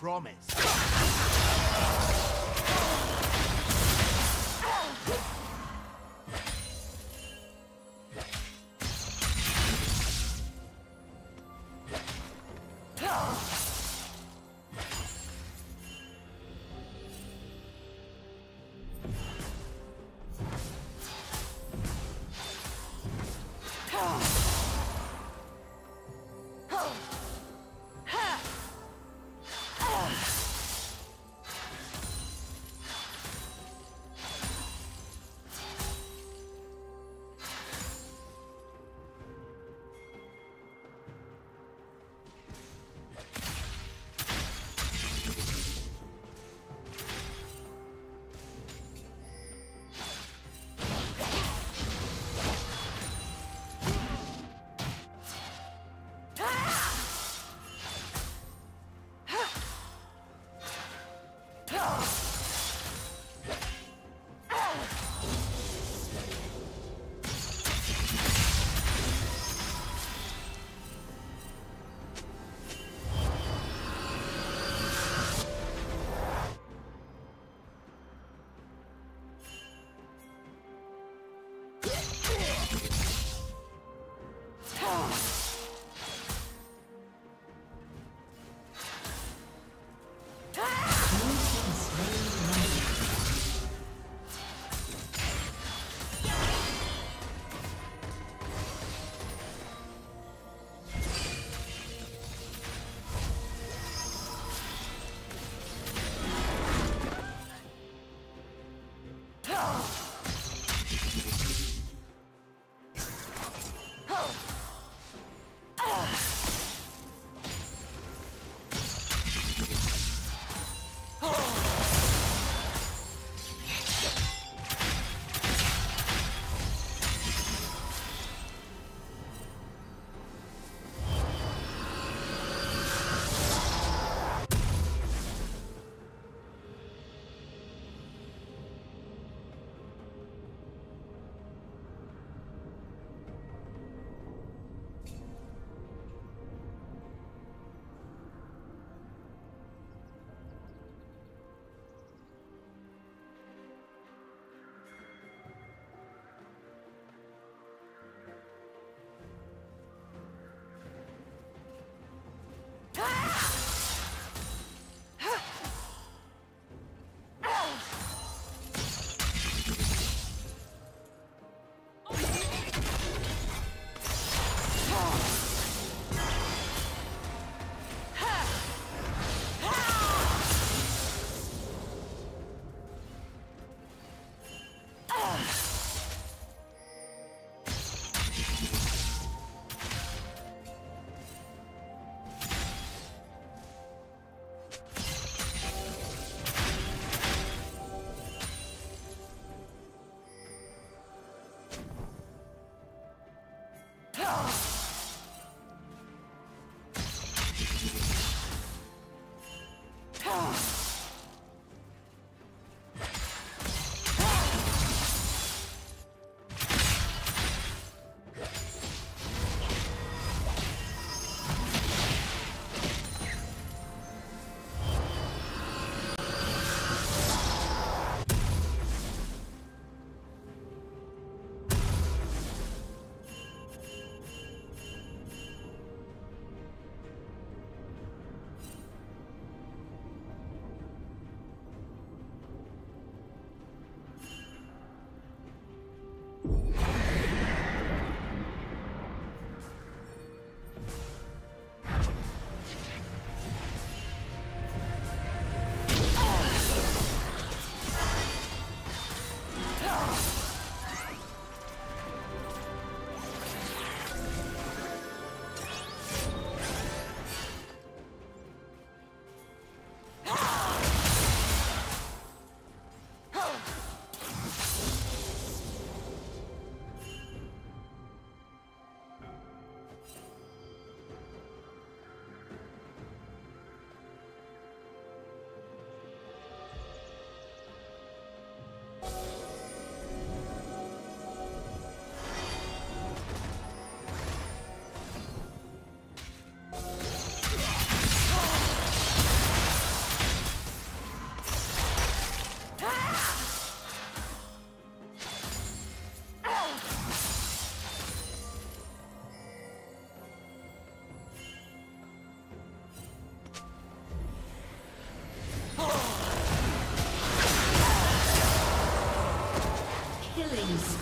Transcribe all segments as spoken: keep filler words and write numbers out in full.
Promise.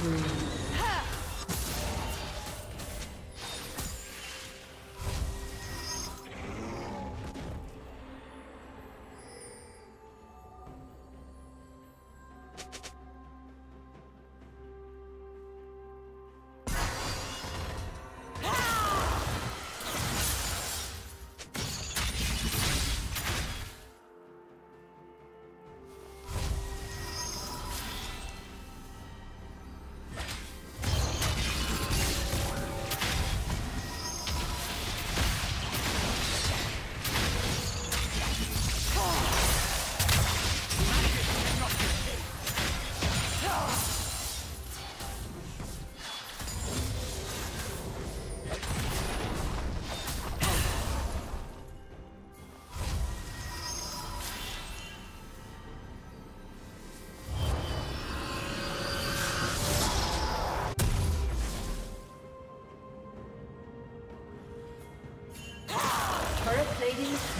Will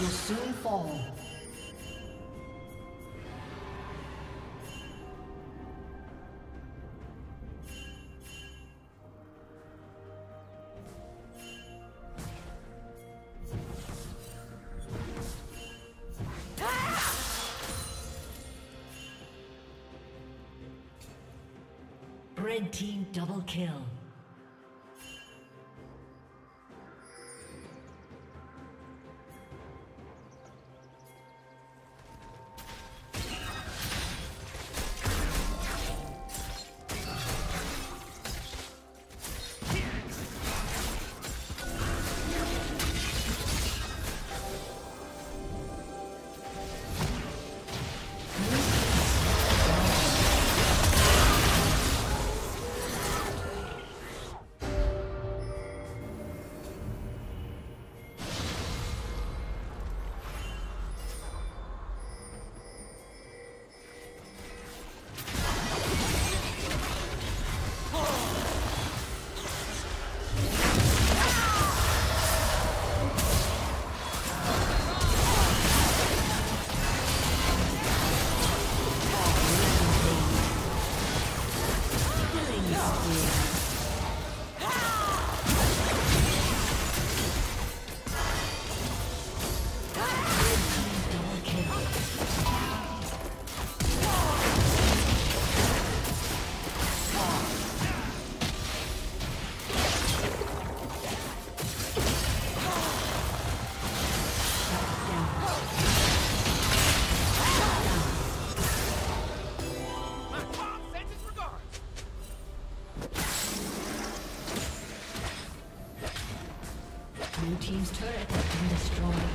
soon fall. Red team double kill. Team's turret has been destroyed.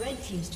Red team's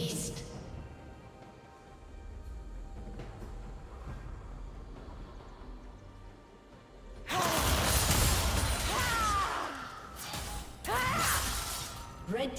beast. Red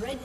Red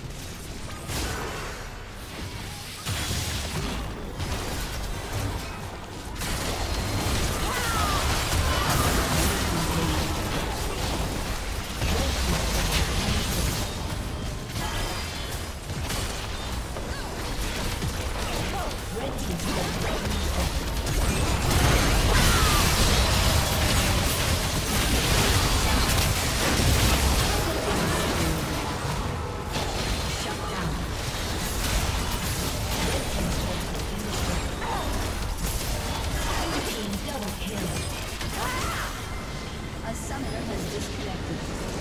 A summoner has disconnected.